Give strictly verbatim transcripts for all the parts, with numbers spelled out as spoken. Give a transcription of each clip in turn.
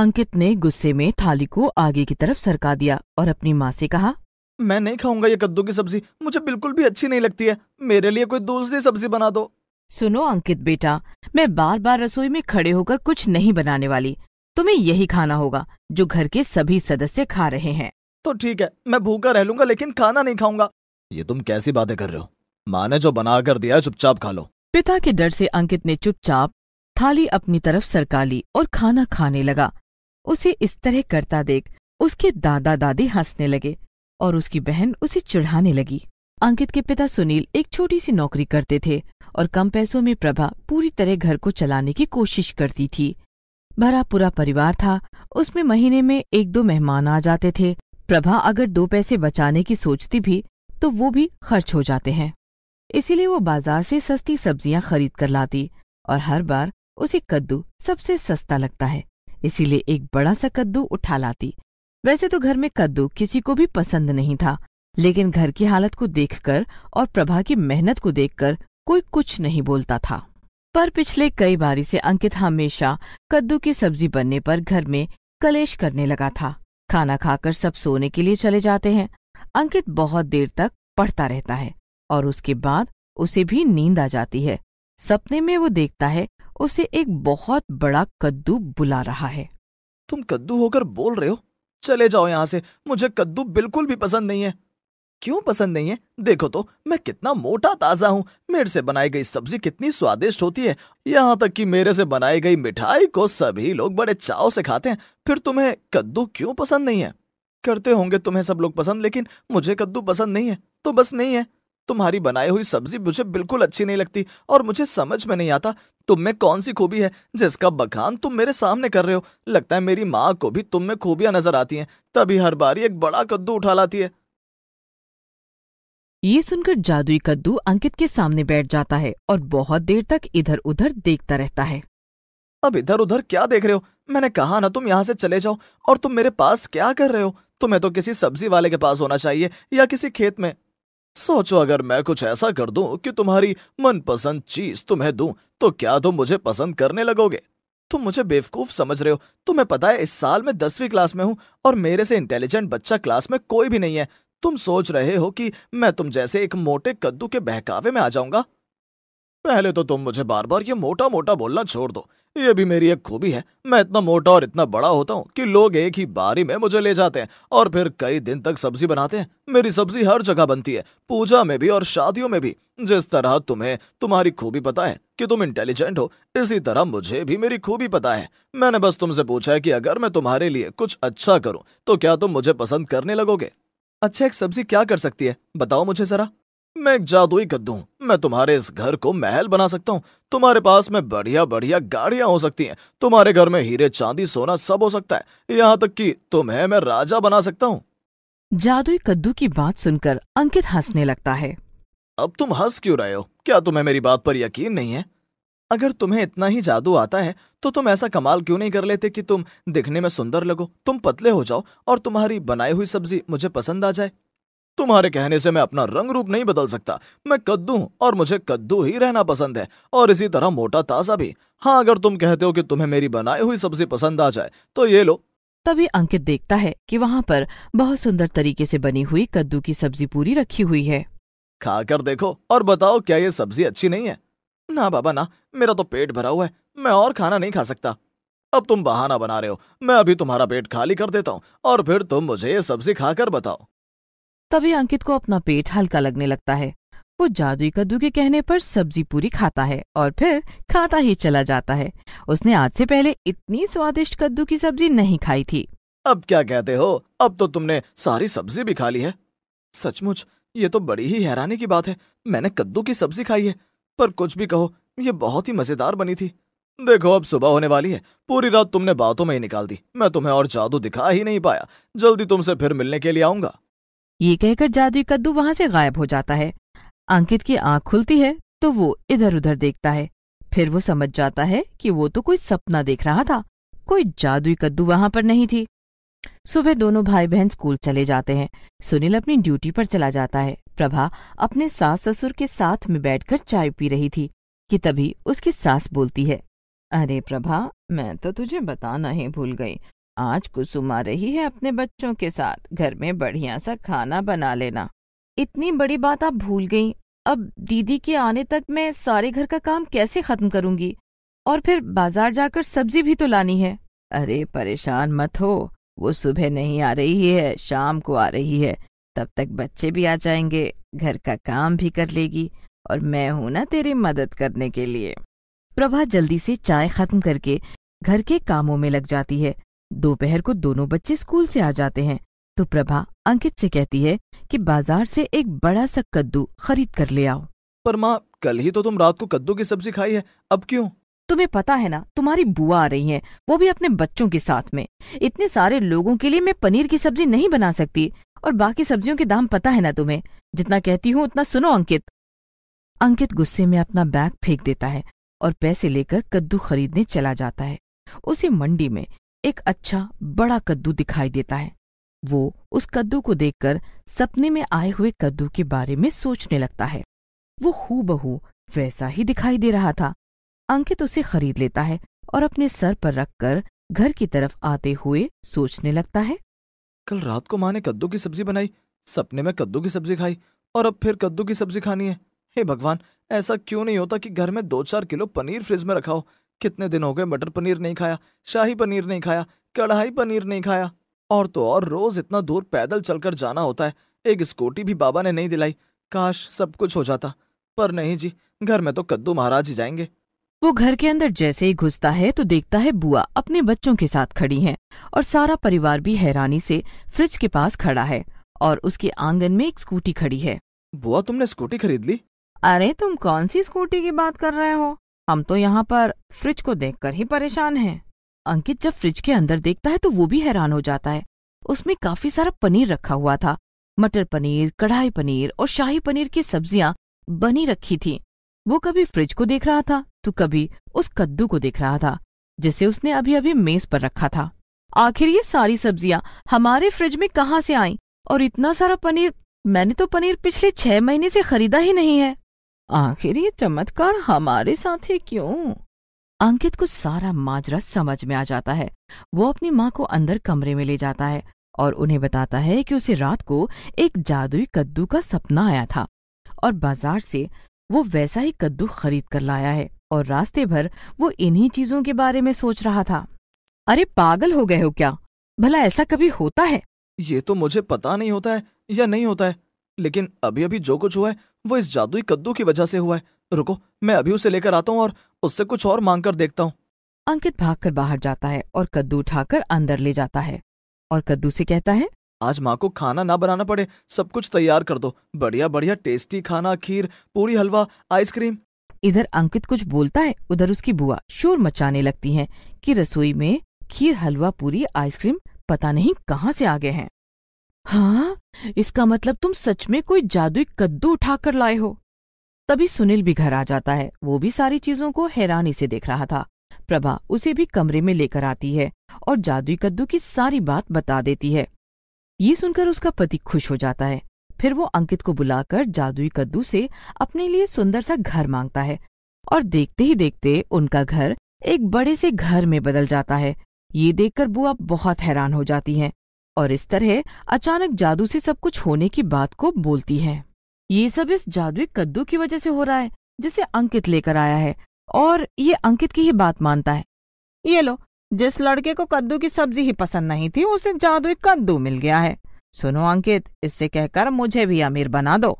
अंकित ने गुस्से में थाली को आगे की तरफ सरका दिया और अपनी माँ से कहा, मैं नहीं खाऊंगा ये कद्दू की सब्जी, मुझे बिल्कुल भी अच्छी नहीं लगती है। मेरे लिए कोई दूसरी सब्जी बना दो। सुनो अंकित बेटा, मैं बार बार रसोई में खड़े होकर कुछ नहीं बनाने वाली। तुम्हें यही खाना होगा जो घर के सभी सदस्य खा रहे हैं। तो ठीक है, मैं भूखा रह लूंगा लेकिन खाना नहीं खाऊंगा। ये तुम कैसी बातें कर रहे हो? माँ ने जो बना कर दिया चुपचाप खा लो। पिता के डर से अंकित ने चुपचाप थाली अपनी तरफ सरका ली और खाना खाने लगा। उसे इस तरह करता देख उसके दादा दादी हंसने लगे और उसकी बहन उसे चिढ़ाने लगी। अंकित के पिता सुनील एक छोटी सी नौकरी करते थे और कम पैसों में प्रभा पूरी तरह घर को चलाने की कोशिश करती थी। भरा पूरा परिवार था, उसमें महीने में एक दो मेहमान आ जाते थे। प्रभा अगर दो पैसे बचाने की सोचती भी तो वो भी खर्च हो जाते हैं, इसीलिए वो बाजार से सस्ती सब्जियां खरीद कर लाती और हर बार उसे कद्दू सबसे सस्ता लगता है, इसीलिए एक बड़ा सा कद्दू उठा लाती। वैसे तो घर में कद्दू किसी को भी पसंद नहीं था, लेकिन घर की हालत को देखकर और प्रभा की मेहनत को देखकर कोई कुछ नहीं बोलता था। पर पिछले कई बारी से अंकित हमेशा कद्दू की सब्जी बनने पर घर में कलेश करने लगा था। खाना खाकर सब सोने के लिए चले जाते हैं। अंकित बहुत देर तक पढ़ता रहता है और उसके बाद उसे भी नींद आ जाती है। सपने में वो देखता है उसे एक बहुत बड़ा कद्दू बुला रहा है। तुम कद्दू होकर बोल रहे हो? चले जाओ यहाँ से, मुझे कद्दू बिल्कुल भी पसंद नहीं है। क्यों पसंद नहीं है? देखो तो मैं कितना मोटा ताजा हूँ। मेरे से बनाई गई सब्जी कितनी स्वादिष्ट होती है, यहाँ तक कि मेरे से बनाई गई मिठाई को सभी लोग बड़े चाव से खाते हैं। फिर तुम्हें कद्दू क्यों पसंद नहीं है? करते होंगे तुम्हें सब लोग पसंद, लेकिन मुझे कद्दू पसंद नहीं है तो बस नहीं है। तुम्हारी बनाई हुई सब्जी मुझे बिल्कुल अच्छी नहीं लगती और मुझे समझ में नहीं आता तुम में कौन सी खूबी है जिसका बखान तुम मेरे सामने कर रहे हो। लगता है मेरी माँ को भी तुम में खूबियां नजर आती हैं, तभी हर बारी एक बड़ा कद्दू उठा लाती है। ये सुनकर जादुई कद्दू अंकित के सामने बैठ जाता है और बहुत देर तक इधर उधर देखता रहता है। अब इधर उधर क्या देख रहे हो? मैंने कहा ना तुम यहाँ से चले जाओ, और तुम मेरे पास क्या कर रहे हो? तुम्हें तो किसी सब्जी वाले के पास होना चाहिए या किसी खेत में। सोचो अगर मैं कुछ ऐसा कर दूं कि तुम्हारी मनपसंद चीज तुम्हें दूं तो क्या तुम मुझे पसंद करने लगोगे? तुम मुझे बेवकूफ समझ रहे हो। तुम्हें पता है इस साल मैं दसवीं क्लास में हूँ और मेरे से इंटेलिजेंट बच्चा क्लास में कोई भी नहीं है। तुम सोच रहे हो कि मैं तुम जैसे एक मोटे कद्दू के बहकावे में आ जाऊंगा? पहले तो तुम मुझे बार बार ये मोटा मोटा बोलना छोड़ दो। ये भी मेरी एक खूबी है, मैं इतना मोटा और इतना बड़ा होता हूँ कि लोग एक ही बारी में मुझे ले जाते हैं और फिर कई दिन तक सब्जी बनाते हैं। मेरी सब्जी हर जगह बनती है, पूजा में भी और शादियों में भी। जिस तरह तुम्हें तुम्हारी खूबी पता है कि तुम इंटेलिजेंट हो, इसी तरह मुझे भी मेरी खूबी पता है। मैंने बस तुमसे पूछा है कि अगर मैं तुम्हारे लिए कुछ अच्छा करूँ तो क्या तुम मुझे पसंद करने लगोगे? अच्छा, एक सब्जी क्या कर सकती है बताओ मुझे जरा। मैं एक जादुई कद्दू हूं, मैं तुम्हारे इस घर को महल बना सकता हूँ। तुम्हारे पास में बढ़िया बढ़िया गाड़ियां हो सकती हैं, तुम्हारे घर में हीरे चांदी सोना सब हो सकता है, यहाँ तक कि तुम्हें मैं राजा बना सकता हूँ। जादुई कद्दू की बात सुनकर अंकित हंसने लगता है। अब तुम हंस क्यों रहे हो? क्या तुम्हें मेरी बात पर यकीन नहीं है? अगर तुम्हें इतना ही जादू आता है तो तुम ऐसा कमाल क्यों नहीं कर लेते कि तुम दिखने में सुंदर लगो, तुम पतले हो जाओ और तुम्हारी बनाई हुई सब्जी मुझे पसंद आ जाए। तुम्हारे कहने से मैं अपना रंग रूप नहीं बदल सकता। मैं कद्दू हूँ और मुझे कद्दू ही रहना पसंद है, और इसी तरह मोटा ताजा भी। हाँ, अगर तुम कहते हो कि तुम्हें मेरी बनाई हुई सब्जी पसंद आ जाए तो ये लो। तभी अंकित देखता है कि वहाँ पर बहुत सुंदर तरीके से बनी हुई कद्दू की सब्जी पूरी रखी हुई है। खा कर देखो और बताओ क्या ये सब्जी अच्छी नहीं है? ना बाबा ना, मेरा तो पेट भरा हुआ है, मैं और खाना नहीं खा सकता। अब तुम बहाना बना रहे हो, मैं अभी तुम्हारा पेट खाली कर देता हूँ और फिर तुम मुझे ये सब्जी खाकर बताओ। तभी अंकित को अपना पेट हल्का लगने लगता है। वो जादुई कद्दू के कहने पर सब्जी पूरी खाता है और फिर खाता ही चला जाता है। उसने आज से पहले इतनी स्वादिष्ट कद्दू की सब्जी नहीं खाई थी। अब क्या कहते हो? अब तो तुमने सारी सब्जी भी खा ली है। सचमुच ये तो बड़ी ही हैरानी की बात है, मैंने कद्दू की सब्जी खाई है, पर कुछ भी कहो ये बहुत ही मजेदार बनी थी। देखो अब सुबह होने वाली है, पूरी रात तुमने बातों में ही निकाल दी, मैं तुम्हें और जादू दिखा ही नहीं पाया। जल्दी तुमसे फिर मिलने के लिए आऊंगा। ये कहकर जादुई कद्दू वहां से गायब हो जाता है। अंकित की आंख खुलती है तो वो इधर उधर देखता है। फिर वो समझ जाता है कि वो तो कोई सपना देख रहा था, कोई जादुई कद्दू वहां पर नहीं थी। सुबह दोनों भाई बहन स्कूल चले जाते हैं। सुनील अपनी ड्यूटी पर चला जाता है। प्रभा अपने सास ससुर के साथ में बैठकर चाय पी रही थी कि तभी उसकी सास बोलती है, अरे प्रभा, मैं तो तुझे बताना ही भूल गई। आज कुसुम आ रही है अपने बच्चों के साथ। घर में बढ़िया सा खाना बना लेना। इतनी बड़ी बात आप भूल गई। अब दीदी के आने तक मैं सारे घर का काम कैसे खत्म करूंगी? और फिर बाजार जाकर सब्जी भी तो लानी है। अरे परेशान मत हो, वो सुबह नहीं आ रही है, शाम को आ रही है। तब तक बच्चे भी आ जाएंगे, घर का काम भी कर लेगी, और मैं हूं ना तेरी मदद करने के लिए। प्रभा जल्दी से चाय खत्म करके घर के कामों में लग जाती है। दोपहर को दोनों बच्चे स्कूल से आ जाते हैं तो प्रभा अंकित से कहती है कि बाजार से एक बड़ा सा कद्दू खरीद कर ले आओ। पर माँ, कल ही तो तुम रात को कद्दू की सब्जी खाई है, अब क्यों? तुम्हें पता है ना, तुम्हारी बुआ आ रही हैं, वो भी अपने बच्चों के साथ में। इतने सारे लोगों के लिए मैं पनीर की सब्जी नहीं बना सकती, और बाकी सब्जियों के दाम पता है ना तुम्हें। जितना कहती हूँ उतना सुनो अंकित। अंकित गुस्से में अपना बैग फेंक देता है और पैसे लेकर कद्दू खरीदने चला जाता है। उसे मंडी में एक अच्छा बड़ा कद्दू दिखाई देता है। वो उस कद्दू को देखकर सपने में आए हुए कद्दू के बारे में सोचने लगता है। वो हूबहू वैसा ही दिखाई दे रहा था। अंकित उसे खरीद लेता है और अपने सर पर रखकर घर की तरफ आते हुए सोचने लगता है, कल रात को माँ ने कद्दू की सब्जी बनाई, सपने में कद्दू की सब्जी खाई, और अब फिर कद्दू की सब्जी खानी है। हे भगवान, ऐसा क्यों नहीं होता कि घर में दो चार किलो पनीर फ्रिज में रखा हो। कितने दिन हो गए मटर पनीर नहीं खाया, शाही पनीर नहीं खाया, कढ़ाई पनीर नहीं खाया। और तो और रोज इतना दूर पैदल चलकर जाना होता है। एक स्कूटी भी बाबा ने नहीं दिलाई। काश सब कुछ हो जाता, पर नहीं जी, घर में तो कद्दू महाराज ही जाएंगे। वो घर के अंदर जैसे ही घुसता है तो देखता है बुआ अपने बच्चों के साथ खड़ी हैं और सारा परिवार भी हैरानी से फ्रिज के पास खड़ा है और उसके आंगन में एक स्कूटी खड़ी है। बुआ, तुमने स्कूटी खरीद ली? अरे तुम कौन सी स्कूटी की बात कर रहे हो? हम तो यहाँ पर फ्रिज को देखकर ही परेशान हैं। अंकित जब फ्रिज के अंदर देखता है तो वो भी हैरान हो जाता है। उसमें काफी सारा पनीर रखा हुआ था। मटर पनीर, कढ़ाई पनीर और शाही पनीर की सब्जियाँ बनी रखी थी। वो कभी फ्रिज को देख रहा था तो कभी उस कद्दू को देख रहा था जिसे उसने अभी अभी मेज पर रखा था। आखिर ये सारी सब्जियां हमारे फ्रिज में कहाँ से आईं? और इतना सारा पनीर, मैंने तो पनीर पिछले छह महीने से खरीदा ही नहीं है। आखिर ये चमत्कार हमारे साथ है क्यों? अंकित को सारा माजरा समझ में आ जाता है। वो अपनी माँ को अंदर कमरे में ले जाता है और उन्हें बताता है कि उसे रात को एक जादुई कद्दू का सपना आया था और बाजार से वो वैसा ही कद्दू खरीद कर लाया है और रास्ते भर वो इन्हीं चीजों के बारे में सोच रहा था। अरे पागल हो गए हो क्या? भला ऐसा कभी होता है? ये तो मुझे पता नहीं होता है या नहीं होता है, लेकिन अभी अभी जो कुछ हुआ है वो इस जादुई कद्दू की वजह से हुआ है। रुको, मैं अभी उसे लेकर आता हूँ और उससे कुछ और मांग कर देखता हूँ। अंकित भागकर बाहर जाता है और कद्दू उठाकर अंदर ले जाता है और कद्दू से कहता है, आज माँ को खाना ना बनाना पड़े, सब कुछ तैयार कर दो। बढ़िया बढ़िया टेस्टी खाना, खीर, पूरी, हलवा, आइसक्रीम। इधर अंकित कुछ बोलता है, उधर उसकी बुआ शोर मचाने लगती हैं कि रसोई में खीर, हलवा, पूरी, आइसक्रीम पता नहीं कहाँ से आ गए हैं। हाँ, इसका मतलब तुम सच में कोई जादुई कद्दू उठाकर लाए हो। तभी सुनील भी घर आ जाता है। वो भी सारी चीजों को हैरानी से देख रहा था। प्रभा उसे भी कमरे में लेकर आती है और जादुई कद्दू की सारी बात बता देती है। ये सुनकर उसका पति खुश हो जाता है। फिर वो अंकित को बुलाकर जादुई कद्दू से अपने लिए सुंदर सा घर मांगता है और देखते ही देखते उनका घर एक बड़े से घर में बदल जाता है। ये देखकर बुआ बहुत हैरान हो जाती हैं और इस तरह अचानक जादू से सब कुछ होने की बात को बोलती हैं। ये सब इस जादुई कद्दू की वजह से हो रहा है जिसे अंकित लेकर आया है, और ये अंकित की ही बात मानता है। ये लो, जिस लड़के को कद्दू की सब्जी ही पसंद नहीं थी उसे जादुई कद्दू मिल गया है। सुनो अंकित, इससे कहकर मुझे भी अमीर बना दो।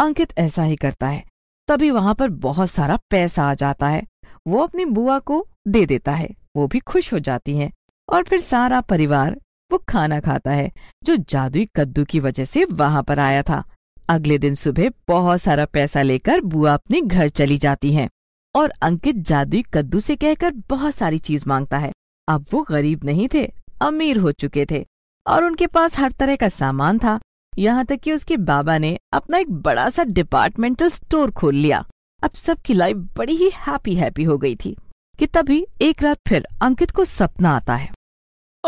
अंकित ऐसा ही करता है। तभी वहां पर बहुत सारा पैसा आ जाता है। वो अपनी बुआ को दे देता है, वो भी खुश हो जाती हैं और फिर सारा परिवार वो खाना खाता है जो जादुई कद्दू की वजह से वहां पर आया था। अगले दिन सुबह बहुत सारा पैसा लेकर बुआ अपने घर चली जाती है और अंकित जादुई कद्दू से कहकर बहुत सारी चीज मांगता है। अब वो गरीब नहीं थे, अमीर हो चुके थे और उनके पास हर तरह का सामान था। यहाँ तक कि उसके बाबा ने अपना एक बड़ा सा डिपार्टमेंटल स्टोर खोल लिया। अब सबकी लाइफ बड़ी ही हैप्पी हैप्पी हो गई थी कि तभी एक रात फिर अंकित को सपना आता है।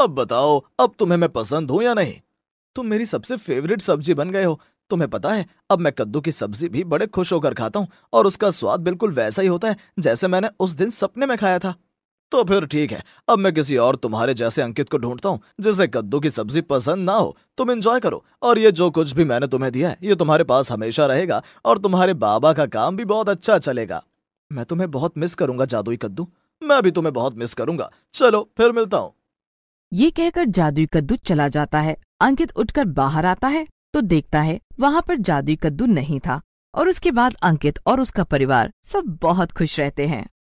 अब बताओ, अब तुम्हें मैं पसंद हूँ या नहीं? तुम मेरी सबसे फेवरेट सब्जी बन गए हो। तुम्हें पता है, अब मैं कद्दू की सब्जी भी बड़े खुश होकर खाता हूँ और उसका स्वाद बिल्कुल वैसा ही होता है जैसे मैंने उस दिन सपने में खाया था। तो फिर ठीक है, अब मैं किसी और तुम्हारे जैसे अंकित को ढूंढता हूँ जिसे कद्दू की सब्जी पसंद ना हो। तुम एंजॉय करो, और ये जो कुछ भी मैंने तुम्हें दिया है ये तुम्हारे पास हमेशा रहेगा और तुम्हारे बाबा का काम भी बहुत अच्छा चलेगा। मैं तुम्हें बहुत मिस करूंगा जादुई कद्दू। मैं भी तुम्हें बहुत मिस करूंगा। चलो फिर मिलता हूँ। ये कहकर जादुई कद्दू चला जाता है। अंकित उठकर बाहर आता है तो देखता है वहाँ पर जादुई कद्दू नहीं था, और उसके बाद अंकित और उसका परिवार सब बहुत खुश रहते हैं।